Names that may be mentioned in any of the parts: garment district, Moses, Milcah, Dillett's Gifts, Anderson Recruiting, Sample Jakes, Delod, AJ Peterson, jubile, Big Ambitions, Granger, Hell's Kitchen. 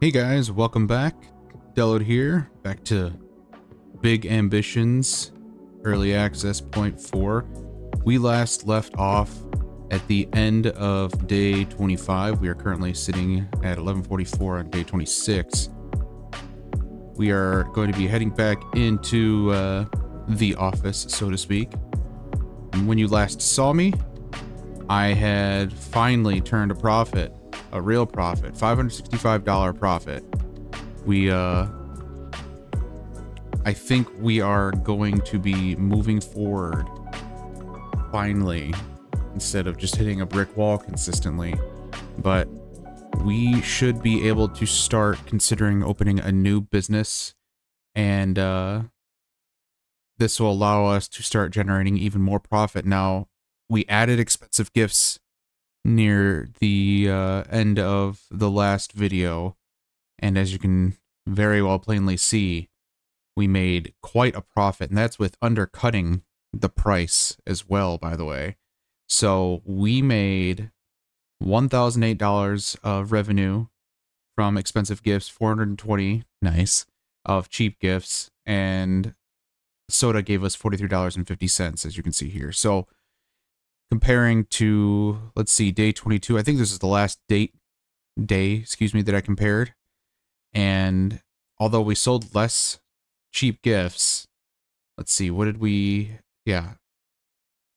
Hey guys, welcome back. Delod here, back to Big Ambitions, Early Access Point 4. We last left off at the end of day 25. We are currently sitting at 11:44 on day 26. We are going to be heading back into the office, so to speak. And when you last saw me, I had finally turned a profit. A real profit, $565 profit. We, I think we are going to be moving forward finally, instead of just hitting a brick wall consistently, but we should be able to start considering opening a new business, and this will allow us to start generating even more profit. Now, we added expensive gifts near the end of the last video, and as you can very well plainly see, we made quite a profit, and that's with undercutting the price as well, by the way. So we made $1,008 of revenue from expensive gifts, 420, nice, of cheap gifts, and soda gave us $43.50, as you can see here. So comparing to, let's see, day 22, I think this is the last day, that I compared. And although we sold less cheap gifts, let's see, what did we, yeah,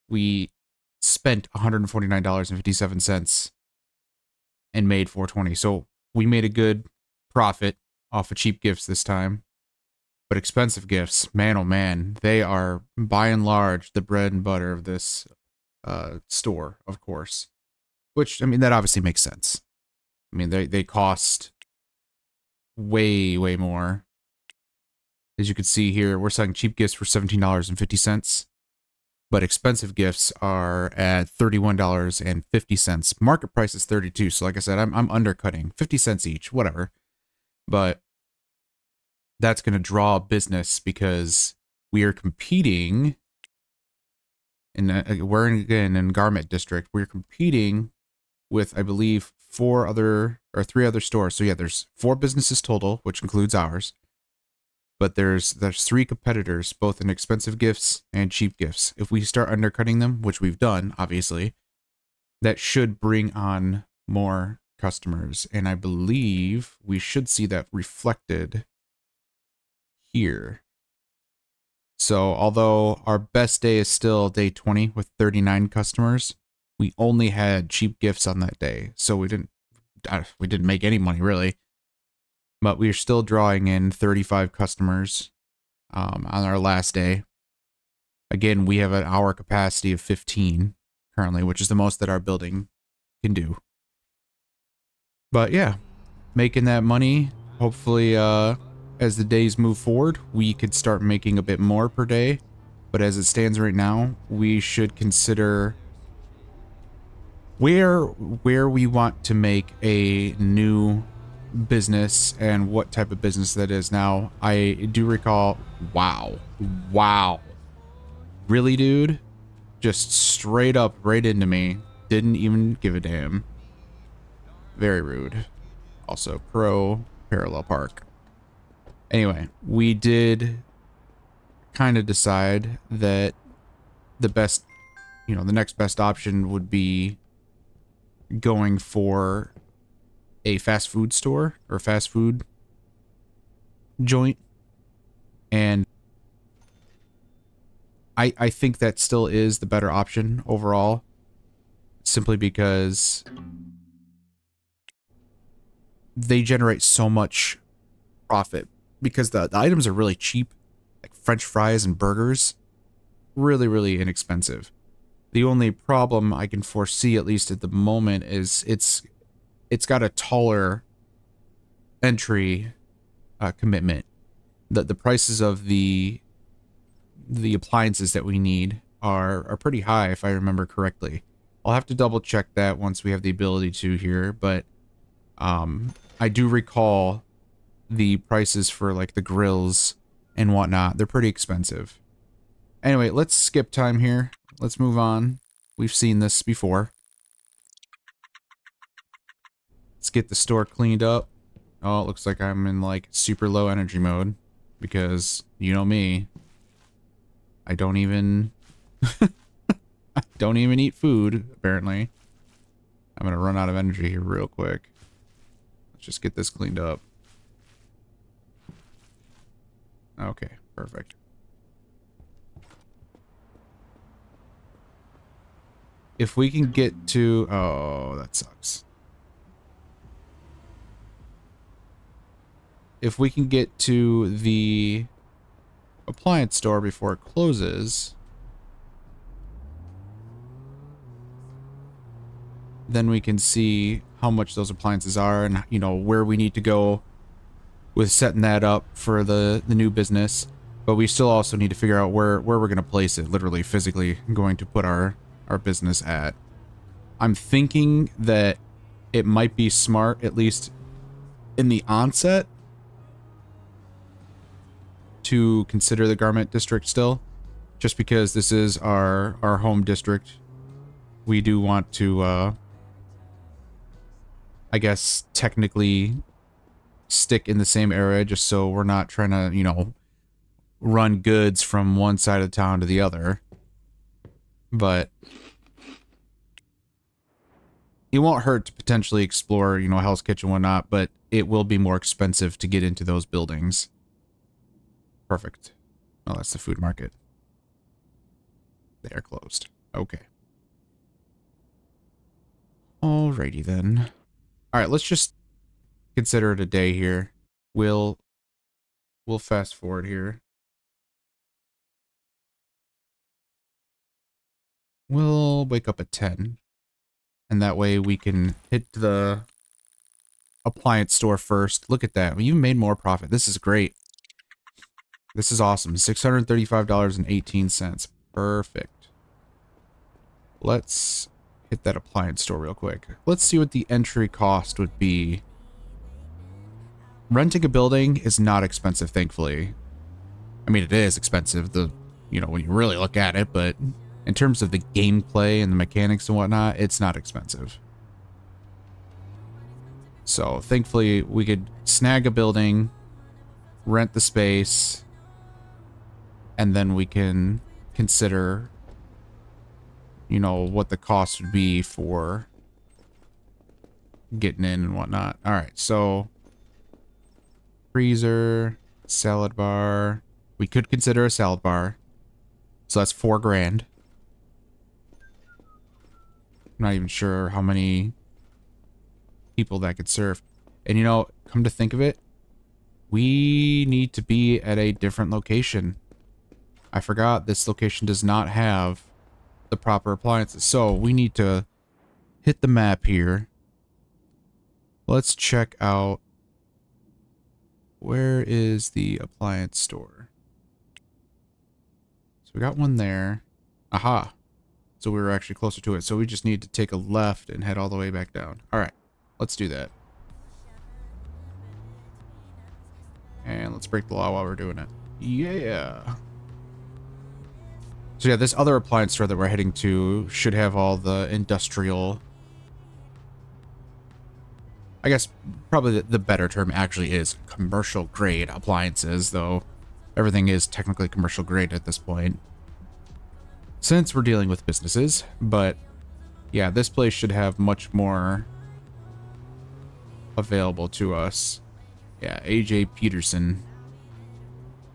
we spent $149.57 and made $420. So we made a good profit off of cheap gifts this time. But expensive gifts, man, oh man, they are by and large the bread and butter of this store, of course, which, I mean, that obviously makes sense. I mean, they cost way more. As you can see here, we're selling cheap gifts for $17.50, but expensive gifts are at $31.50. Market price is 32, so like I said, I'm undercutting 50 cents each, whatever. But that's going to draw business because we are competing. And we're again in Garment District. We're competing with, I believe, three other stores. So yeah, there's 4 businesses total, which includes ours. But there's 3 competitors, both in expensive gifts and cheap gifts. If we start undercutting them, which we've done, obviously, that should bring on more customers. And I believe we should see that reflected here. So although our best day is still day 20 with 39 customers, we only had cheap gifts on that day. So we didn't make any money really, but we are still drawing in 35 customers on our last day. Again, we have an hour capacity of 15 currently, which is the most that our building can do. But yeah, making that money, hopefully, as the days move forward, we could start making a bit more per day, but as it stands right now, we should consider where we want to make a new business and what type of business that is. Now, I do recall, wow, really, dude, just straight up right into me, didn't even give a damn. Very rude. Also, pro parallel park. Anyway, we did kind of decide that the best, you know, the next best option would be going for a fast food store or fast food joint. And I think that still is the better option overall, simply because they generate so much profit. Because the items are really cheap, like French fries and burgers, really inexpensive. The only problem I can foresee, at least at the moment, is it's got a taller entry commitment. The prices of the appliances that we need are pretty high, if I remember correctly. I'll have to double check that once we have the ability to here, but I do recall the prices for like the grills and whatnot, they're pretty expensive. Anyway, let's skip time here. Let's move on. We've seen this before. Let's get the store cleaned up. Oh, it looks like I'm in like super low energy mode because you know me. I don't even I don't even eat food, apparently. I'm gonna run out of energy here real quick. Let's just get this cleaned up. Okay, perfect. If we can get to... Oh, that sucks. If we can get to the appliance store before it closes, then we can see how much those appliances are and, you know, where we need to go with setting that up for the new business. But we still also need to figure out where we're going to place it, literally, physically going to put our business at. I'm thinking that it might be smart, at least in the onset, to consider the garment district still, just because this is our home district. We do want to, I guess, technically stick in the same area, just so we're not trying to, you know, run goods from one side of the town to the other. But it won't hurt to potentially explore, you know, Hell's Kitchen and whatnot, but it will be more expensive to get into those buildings. Perfect. Oh, that's the food market. They are closed. Okay. Alrighty then. Alright, let's just consider it a day here. We'll fast forward here. We'll wake up at 10. And that way we can hit the appliance store first. Look at that. You made more profit. This is great. This is awesome. $635.18. Perfect. Let's hit that appliance store real quick. Let's see what the entry cost would be. Renting a building is not expensive, thankfully. I mean, it is expensive, the, you know, when you really look at it, but in terms of the gameplay and the mechanics and whatnot, it's not expensive. So thankfully we could snag a building, rent the space, and then we can consider, you know, what the cost would be for getting in and whatnot. All right, so freezer, salad bar. We could consider a salad bar. So that's $4 grand. I'm not even sure how many people that could serve. And you know, come to think of it, we need to be at a different location. I forgot this location does not have the proper appliances. So we need to hit the map here. Let's check out, where is the appliance store? So we got one there. Aha. So we were actually closer to it. So we just need to take a left and head all the way back down. All right, let's do that. And let's break the law while we're doing it. Yeah. So yeah, this other appliance store that we're heading to should have all the industrial, I guess probably the better term actually is commercial grade appliances, though everything is technically commercial grade at this point, since we're dealing with businesses. But yeah, this place should have much more available to us. Yeah, AJ Peterson.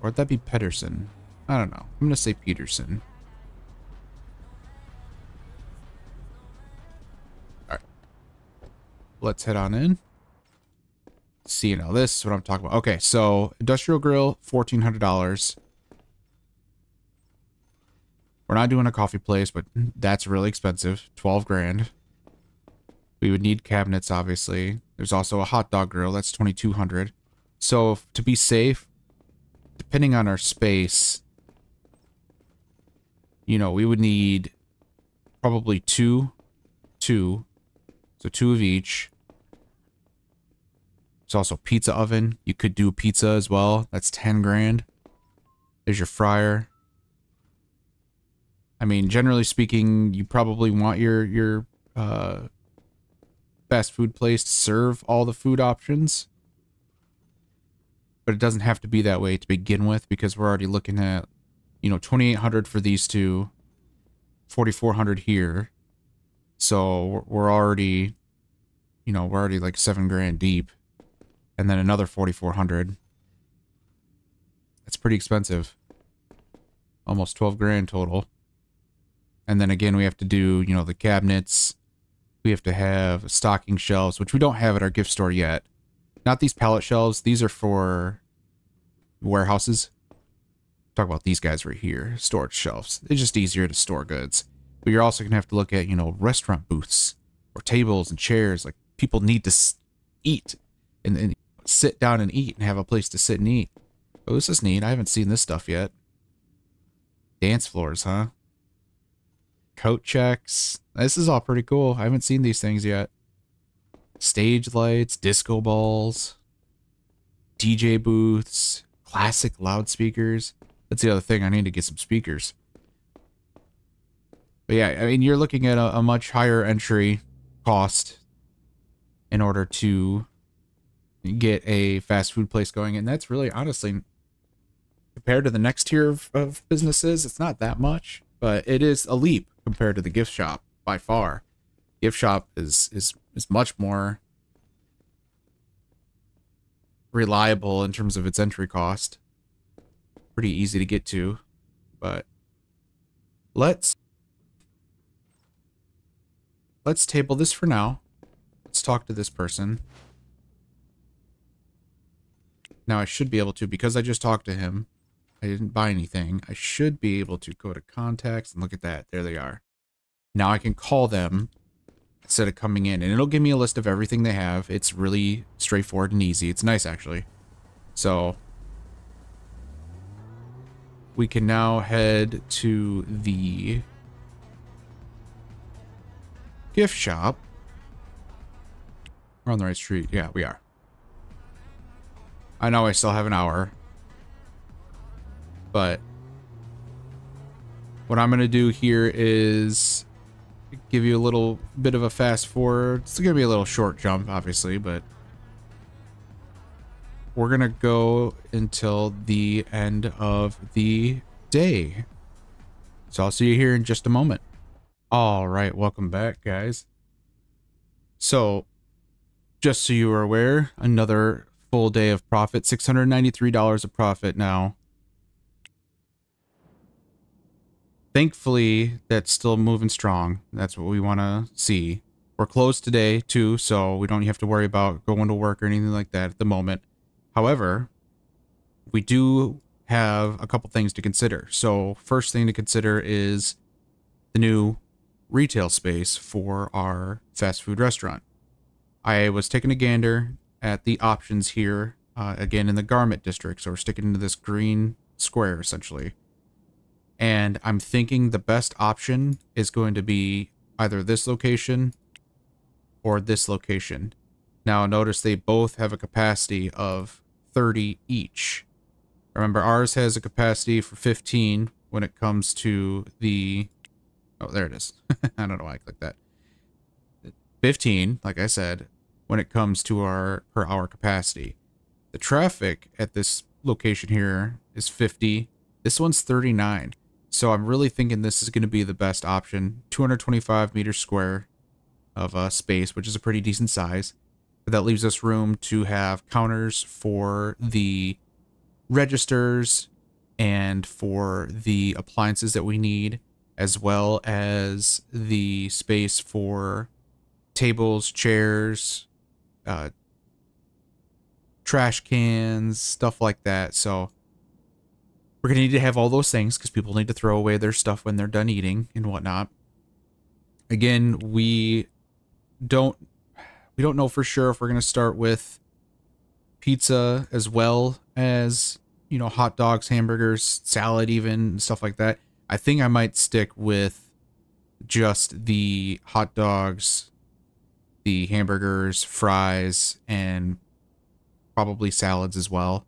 Or would that be Pedersen? I don't know. I'm going to say Peterson. All right. Let's head on in. See, you know, this is what I'm talking about. Okay, so industrial grill, $1,400. We're not doing a coffee place, but that's really expensive. $12 grand. We would need cabinets, obviously. There's also a hot dog grill. That's $2,200. So to be safe, depending on our space, you know, we would need probably two. So two of each. There's also pizza oven. You could do pizza as well. That's $10 grand. There's your fryer. I mean, generally speaking, you probably want your fast food place to serve all the food options. but it doesn't have to be that way to begin with, because we're already looking at, you know, 2,800 for these two, 4,400 here. So we're already, you know, we're already like 7 grand deep, and then another 4,400. That's pretty expensive. Almost 12 grand total. And then again, we have to do, you know, the cabinets. We have to have stocking shelves, which we don't have at our gift store yet. Not these pallet shelves. These are for warehouses. Talk about these guys right here. Storage shelves. It's just easier to store goods. But you're also going to have to look at, you know, restaurant booths or tables and chairs. Like, people need to eat and sit down and eat and have a place to sit and eat. Oh, this is neat. I haven't seen this stuff yet. Dance floors, huh? Coat checks. This is all pretty cool. I haven't seen these things yet. Stage lights, disco balls, DJ booths, classic loudspeakers. That's the other thing. I need to get some speakers. But yeah, I mean, you're looking at a much higher entry cost in order to get a fast food place going. And that's really, honestly, compared to the next tier of businesses, it's not that much, but it is a leap compared to the gift shop by far. Gift shop is much more reliable in terms of its entry cost. Pretty easy to get to, but let's table this for now. Let's talk to this person. Now I should be able to, because I just talked to him. I didn't buy anything. I should be able to go to contacts and look at that. There they are. Now I can call them instead of coming in, and it'll give me a list of everything they have. It's really straightforward and easy. It's nice, actually. So we can now head to the gift shop. We're on the right street. Yeah, we are. I know I still have an hour. But what I'm going to do here is give you a little bit of a fast forward. It's going to be a little short jump, obviously, but we're going to go until the end of the day. So I'll see you here in just a moment. All right, welcome back, guys. So just so you are aware, another full day of profit, $693 of profit now. Thankfully, that's still moving strong. That's what we want to see. We're closed today, too, so we don't have to worry about going to work or anything like that at the moment. However, we do have a couple things to consider. So, first thing to consider is the new retail space for our fast food restaurant. I was taking a gander at the options here, again, in the garment district. So, we're sticking to this green square, essentially. And I'm thinking the best option is going to be either this location or this location. Now, notice they both have a capacity of 30 each. Remember, ours has a capacity for 15 when it comes to the... Oh, there it is. I don't know why I clicked that. 15, like I said, when it comes to our per hour capacity. The traffic at this location here is 50. This one's 39. So I'm really thinking this is going to be the best option. 225 meters square of space, which is a pretty decent size. But that leaves us room to have counters for the registers and for the appliances that we need, as well as the space for tables, chairs, trash cans, stuff like that. So we're going to need to have all those things because people need to throw away their stuff when they're done eating and whatnot. Again, we don't know for sure if we're going to start with pizza as well as, you know, hot dogs, hamburgers, salad, even stuff like that. I think I might stick with just the hot dogs, the hamburgers, fries, and probably salads as well.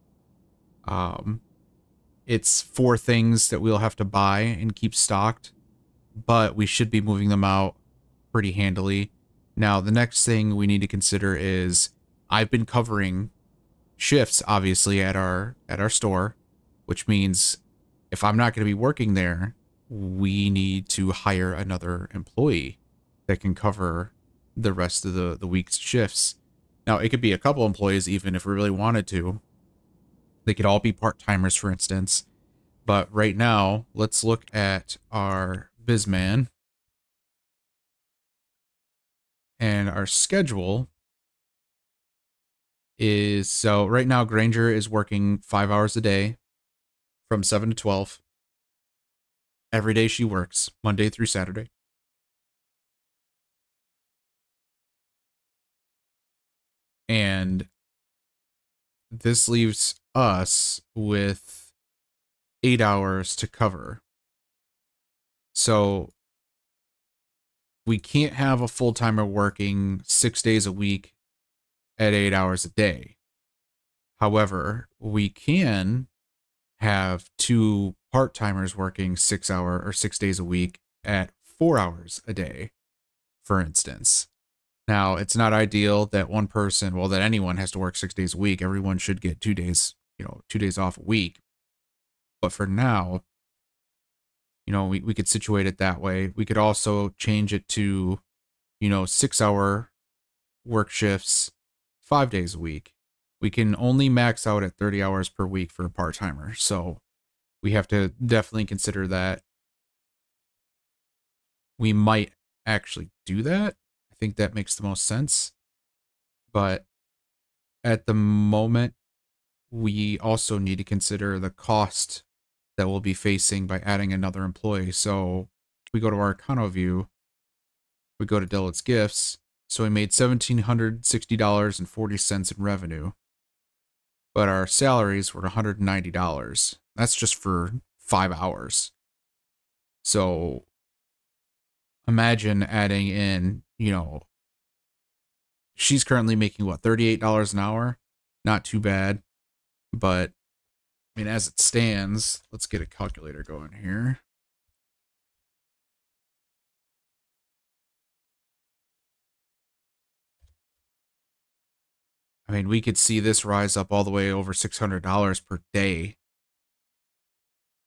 It's 4 things that we'll have to buy and keep stocked, but we should be moving them out pretty handily. Now, the next thing we need to consider is I've been covering shifts, obviously, at our store, which means if I'm not going to be working there, we need to hire another employee that can cover the rest of the week's shifts. Now, it could be a couple employees, even if we really wanted to. They could all be part-timers, for instance. But right now, let's look at our bizman and our schedule is, so right now Granger is working 5 hours a day from 7 to 12. Every day she works, Monday through Saturday. And this leaves us with 8 hours to cover. So we can't have a full-timer working 6 days a week at 8 hours a day. However, we can have two part-timers working 6 days a week at 4 hours a day, for instance. Now, it's not ideal that one person, well, that anyone has to work 6 days a week. Everyone should get 2 days, you know, 2 days off a week. But for now, you know, we could situate it that way. We could also change it to, you know, 6 hour work shifts, 5 days a week. We can only max out at 30 hours per week for a part-timer. So we have to definitely consider that. We might actually do that. I think that makes the most sense, but at the moment we also need to consider the cost that we'll be facing by adding another employee. So we go to our Econo view, we go to Dillett's Gifts. So we made $1,760.40 in revenue, but our salaries were $190. That's just for 5 hours. So imagine adding in, you know, she's currently making what, $38 an hour? Not too bad, but I mean, as it stands, let's get a calculator going here. I mean, we could see this rise up all the way over $600 per day.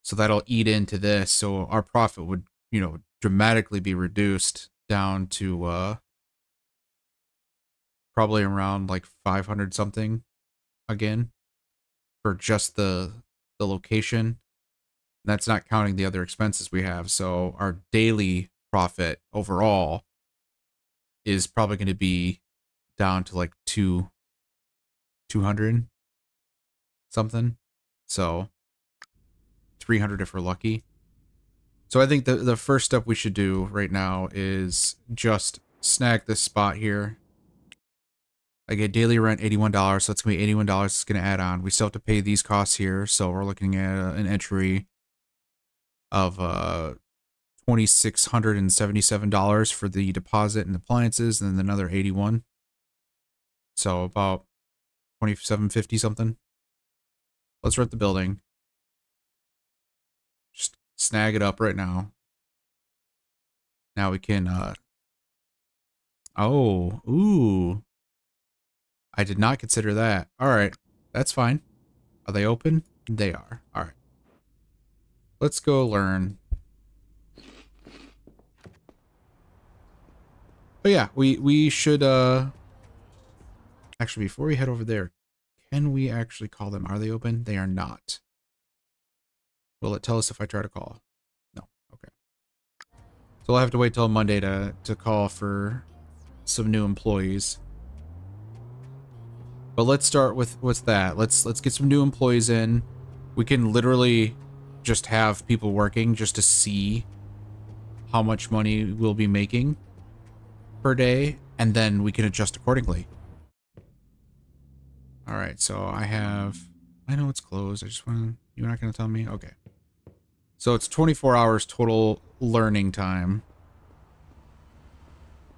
So that'll eat into this. So our profit would, you know, dramatically be reduced down to probably around like 500 something again for just the location. And that's not counting the other expenses we have. So our daily profit overall is probably going to be down to like 200 something. So 300 if we're lucky. So I think the first step we should do right now is just snag this spot here. I get daily rent $81, so it's going to be $81. It's going to add on. We still have to pay these costs here, so we're looking at an entry of $2,677 for the deposit and appliances, and then another $81. So about $2,750 something. Let's rent the building. Snag it up right now. Now we can, oh, ooh. I did not consider that. All right, that's fine. Are they open? They are. All right. Let's go learn. But yeah, we should, actually, before we head over there, can we actually call them? Are they open? They are not. Will it tell us if I try to call? No. Okay. So I'll have to wait till Monday to call for some new employees. But let's start with that. Let's get some new employees in. We can literally just have people working just to see how much money we'll be making per day, and then we can adjust accordingly. All right. So I have. I know it's closed. I just want to. You're not going to tell me? Okay. So it's 24 hours total learning time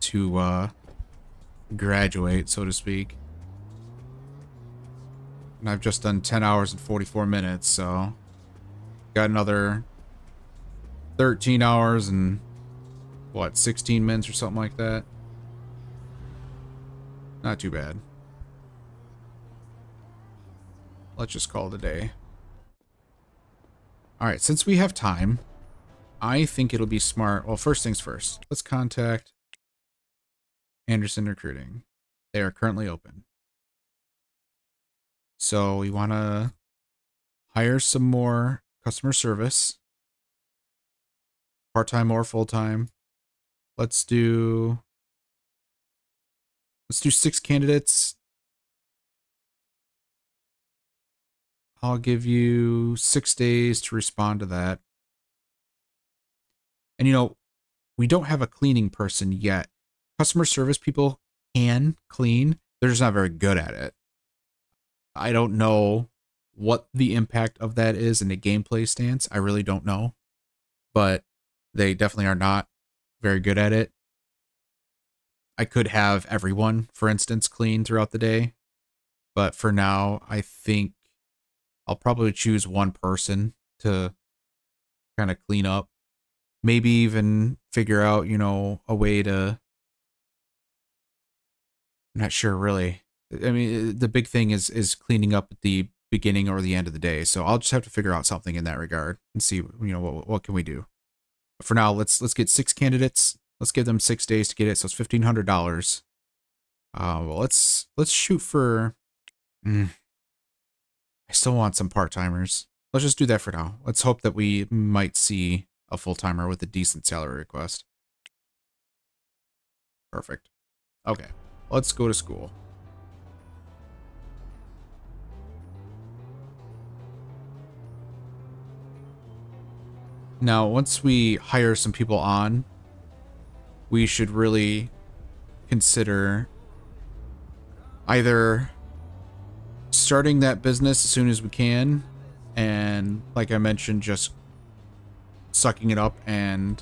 to graduate, so to speak. And I've just done 10 hours and 44 minutes, so got another 13 hours and what, 16 minutes or something like that. Not too bad. let's just call it a day. Alright, since we have time, I think it'll be smart. Well, first things first. Let's contact Anderson Recruiting. They are currently open. So we want to hire some more customer service. Part-time or full-time. Let's do 6 candidates. I'll give you 6 days to respond to that. And, you know, we don't have a cleaning person yet. Customer service people can clean. They're just not very good at it. I don't know what the impact of that is in a gameplay stance. I really don't know. But they definitely are not very good at it. I could have everyone, for instance, clean throughout the day. But for now, I think I'll probably choose one person to kind of clean up. Maybe even figure out, you know, a way to... I'm not sure, really. I mean, the big thing is cleaning up at the beginning or the end of the day. So I'll just have to figure out something in that regard and see, you know, what can we do. But for now, let's get 6 candidates. Let's give them 6 days to get it. So it's $1,500. Well, let's shoot for. I still want some part-timers. Let's just do that for now. Let's hope that we might see a full-timer with a decent salary request. Perfect. Okay, let's go to school. Now, once we hire some people on, we should really consider either starting that business as soon as we can, and like I mentioned, just sucking it up and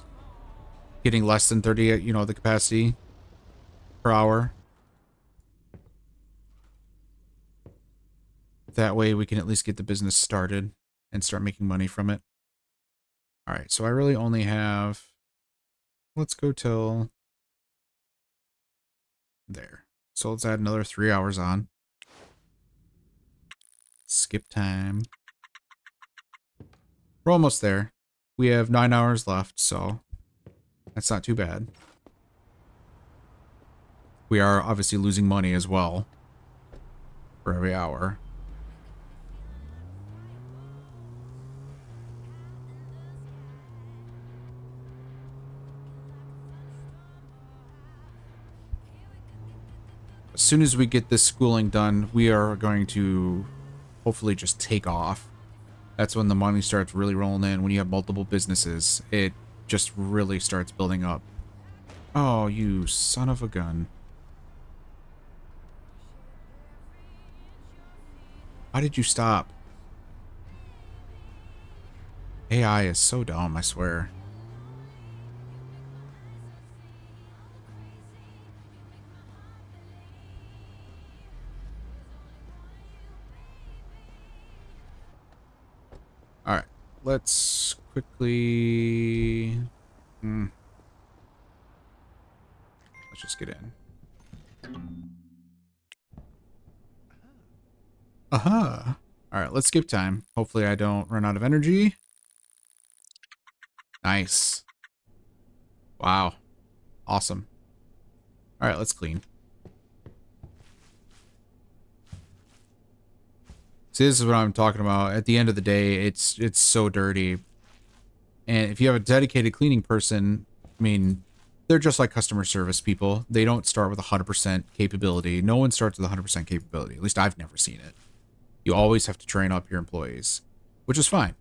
getting less than 30 at, you know, the capacity per hour. That way we can at least get the business started and start making money from it. All right, so I really only have, let's go till there. So let's add another 3 hours on. Skip time. We're almost there. We have 9 hours left, so that's not too bad. We are obviously losing money as well for every hour. As soon as we get this schooling done, we are going to hopefully just take off. That's when the money starts really rolling in. When you have multiple businesses, it just really starts building up. Oh, you son of a gun. Why did you stop? AI is so dumb, I swear. Let's quickly... Let's just get in. Aha! Alright, let's skip time. Hopefully I don't run out of energy. Nice. Wow. Awesome. Alright, let's clean. See, this is what I'm talking about. At the end of the day, it's so dirty. And if you have a dedicated cleaning person, I mean, they're just like customer service people. They don't start with 100% capability. No one starts with 100% capability. At least I've never seen it. You always have to train up your employees, which is fine.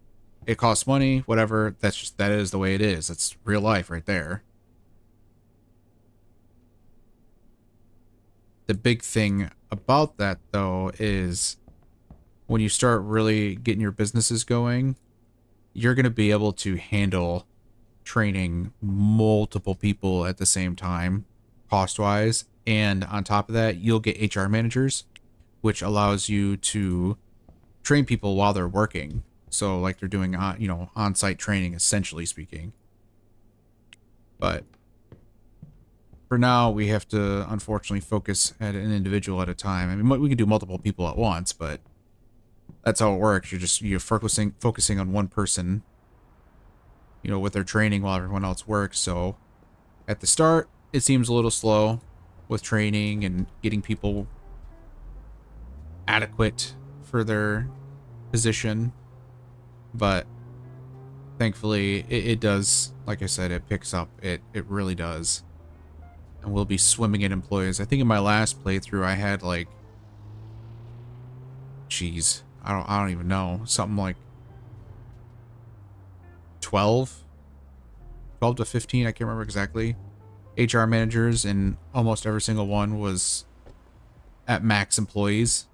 It costs money, whatever. That's just, that is the way it is. That's real life right there. The big thing about that, though, is... when you start really getting your businesses going, you're going to be able to handle training multiple people at the same time, cost-wise. And on top of that, you'll get HR managers, which allows you to train people while they're working. So like they're doing, you know, on-site training, essentially speaking. But for now, we have to, unfortunately, focus at an individual at a time. I mean, we can do multiple people at once, but that's how it works. You're focusing on one person, you know, with their training while everyone else works. So at the start, it seems a little slow with training and getting people adequate for their position, but thankfully it does, like I said, it picks up. It really does. And we'll be swimming in employees. I think in my last playthrough I had like, jeez, I don't even know, something like 12 to 15, I can't remember exactly, HR managers, and almost every single one was at max employees.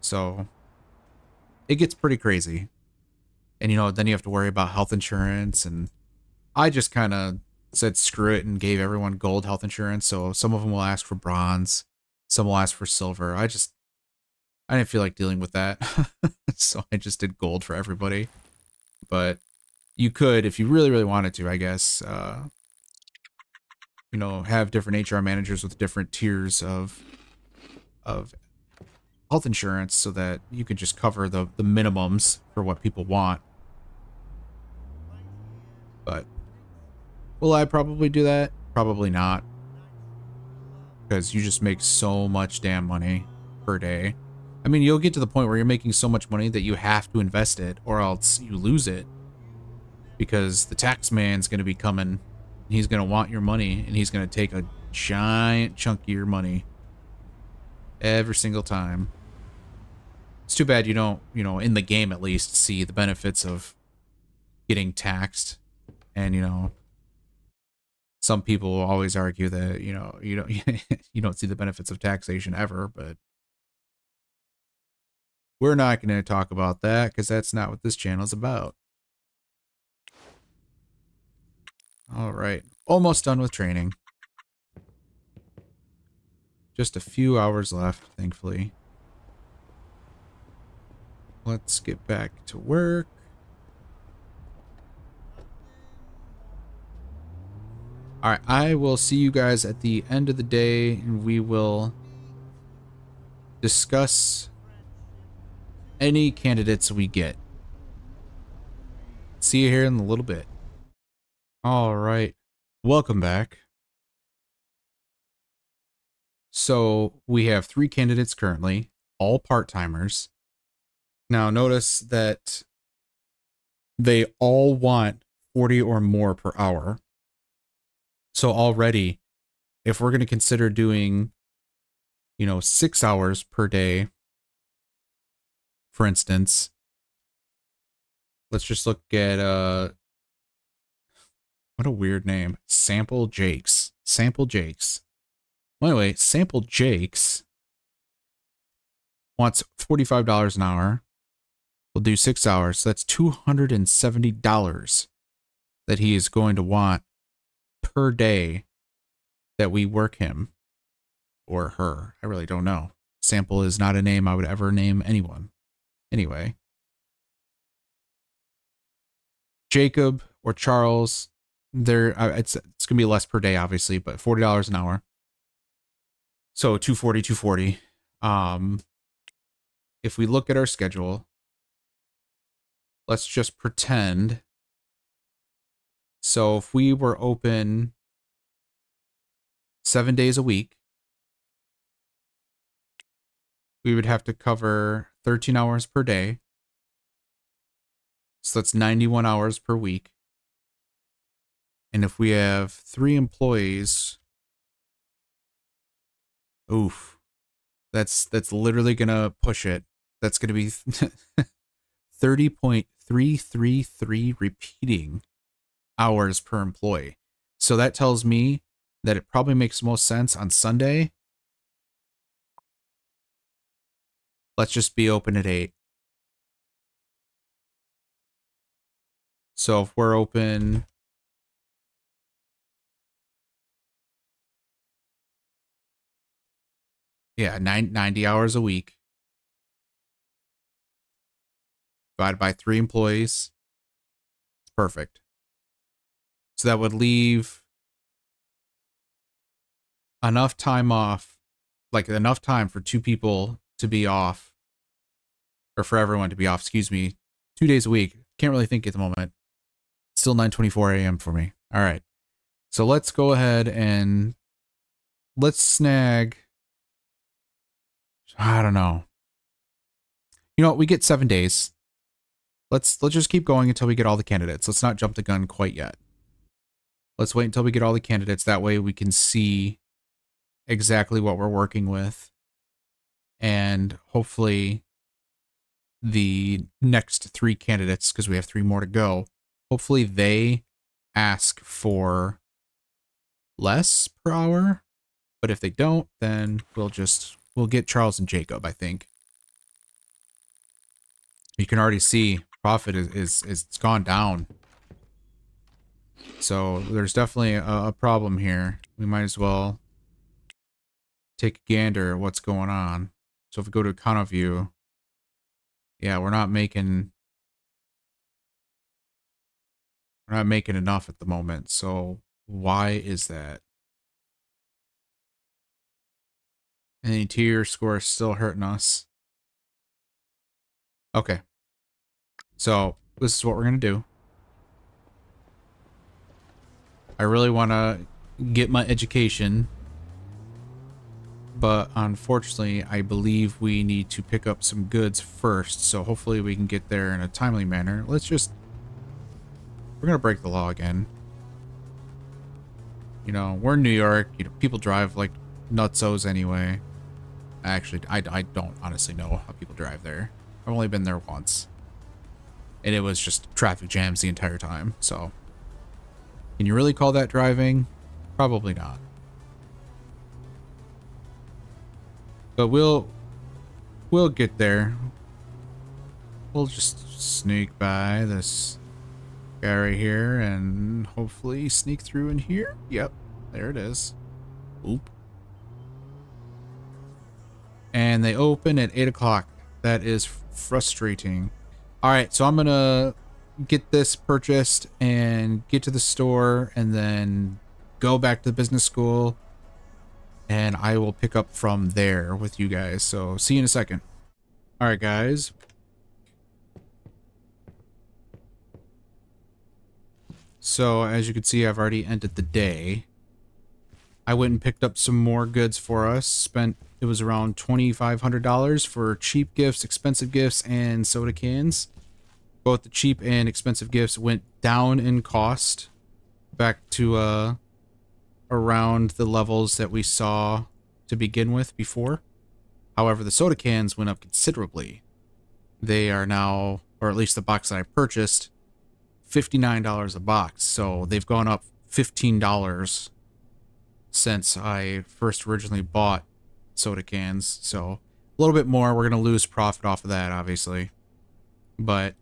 So it gets pretty crazy. And you know, then you have to worry about health insurance, and I just kind of said screw it and gave everyone gold health insurance. So some of them will ask for bronze, some will ask for silver. I didn't feel like dealing with that. So I just did gold for everybody. But you could, if you really, really wanted to, I guess, you know, have different HR managers with different tiers of health insurance so that you could just cover the minimums for what people want. But will I probably do that? Probably not. Because you just make so much damn money per day. I mean, you'll get to the point where you're making so much money that you have to invest it or else you lose it. Because the tax man's going to be coming. And he's going to want your money, and he's going to take a giant chunk of your money every single time. It's too bad you don't, you know, in the game at least, see the benefits of getting taxed. And, you know, some people always argue that, you know, you don't see the benefits of taxation ever, but we're not going to talk about that because that's not what this channel is about. All right. Almost done with training. Just a few hours left, thankfully. Let's get back to work. All right, I will see you guys at the end of the day, and we will discuss any candidates we get. See you here in a little bit. All right, welcome back. So we have 3 candidates currently, all part-timers. Now notice that they all want 40 or more per hour. So already, if we're going to consider doing, you know, 6 hours per day, for instance, let's just look at, what a weird name, Sample Jakes. Sample Jakes. Well, anyway, Sample Jakes wants $45 an hour. We'll do 6 hours. So that's $270 that he is going to want per day that we work him or her. I really don't know. Sample is not a name I would ever name anyone. Anyway, Jacob or Charles, they're, it's going to be less per day, obviously, but $40 an hour. So 240. If we look at our schedule, let's just pretend. So if we were open 7 days a week, we would have to cover 13 hours per day. So that's 91 hours per week. And if we have 3 employees, oof, that's literally going to push it. That's going to be 30.333 repeating hours per employee. So that tells me that it probably makes most sense on Sunday. Let's just be open at 8. So if we're open 90 hours a week, divided by 3 employees, it's perfect. So that would leave enough time off, like enough time for 2 people to be off, or for everyone to be off, excuse me, 2 days a week. Can't really think at the moment. It's still 9:24 a.m. for me. All right. So let's go ahead and let's snag, I don't know. You know what? We get 7 days. Let's just keep going until we get all the candidates. Let's not jump the gun quite yet. Let's wait until we get all the candidates. That way we can see exactly what we're working with. And hopefully the next 3 candidates, because we have 3 more to go, hopefully they ask for less per hour. But if they don't, then we'll get Charles and Jacob, I think. You can already see profit is it's gone down. So there's definitely a problem here. We might as well take a gander at what's going on. So if we go to account view, yeah, we're not making enough at the moment. So why is that? And the tier score is still hurting us. Okay. So this is what we're going to do. I really want to get my education, but unfortunately I believe we need to pick up some goods first. So hopefully we can get there in a timely manner. We're going to break the law again. You know, we're in New York. You know, people drive like nutsos anyway. Actually, I don't honestly know how people drive there. I've only been there once. And it was just traffic jams the entire time. So, can you really call that driving? Probably not. But we'll get there. We'll just sneak by this guy right here and hopefully sneak through in here. Yep, there it is. Oop. And they open at 8 o'clock. That is frustrating. All right, so I'm gonna get this purchased and get to the store and then go back to the business school, and I will pick up from there with you guys. So see you in a second. All right, guys. So as you can see, I've already ended the day. I went and picked up some more goods for us. It was around $2,500 for cheap gifts, expensive gifts, and soda cans. Both the cheap and expensive gifts went down in cost back to around the levels that we saw to begin with before. However, the soda cans went up considerably. They are now, or at least the box that I purchased, $59 a box. So they've gone up $15 since I first originally bought soda cans. So a little bit more. We're going to lose profit off of that, obviously. But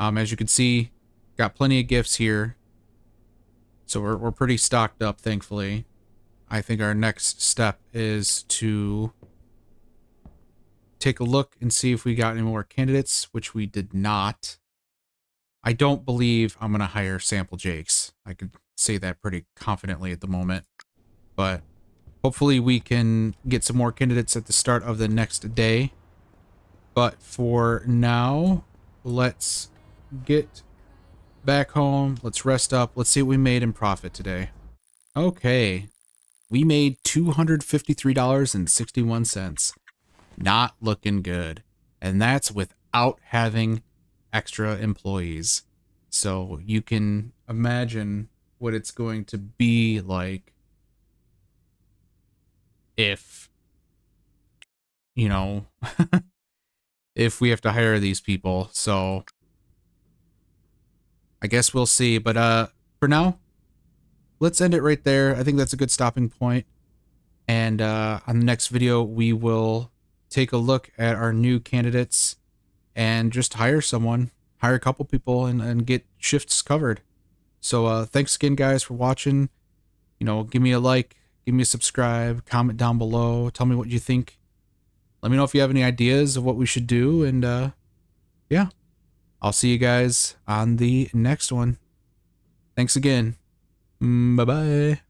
as you can see, got plenty of gifts here. So we're pretty stocked up, thankfully. I think our next step is to take a look and see if we got any more candidates, which we did not. I don't believe I'm going to hire Sample Jakes. I could say that pretty confidently at the moment. But hopefully we can get some more candidates at the start of the next day. But for now, let's get back home. Let's rest up. Let's see what we made in profit today. Okay. We made $253.61. Not looking good. And that's without having extra employees. So you can imagine what it's going to be like if, you know, if we have to hire these people. So I guess we'll see. But for now, let's end it right there. I think that's a good stopping point. And on the next video, we will take a look at our new candidates and just hire someone, hire a couple people and get shifts covered. So thanks again, guys, for watching. You know, give me a like. Give me a subscribe, comment down below. Tell me what you think. Let me know if you have any ideas of what we should do. And yeah, I'll see you guys on the next one. Thanks again. Bye-bye.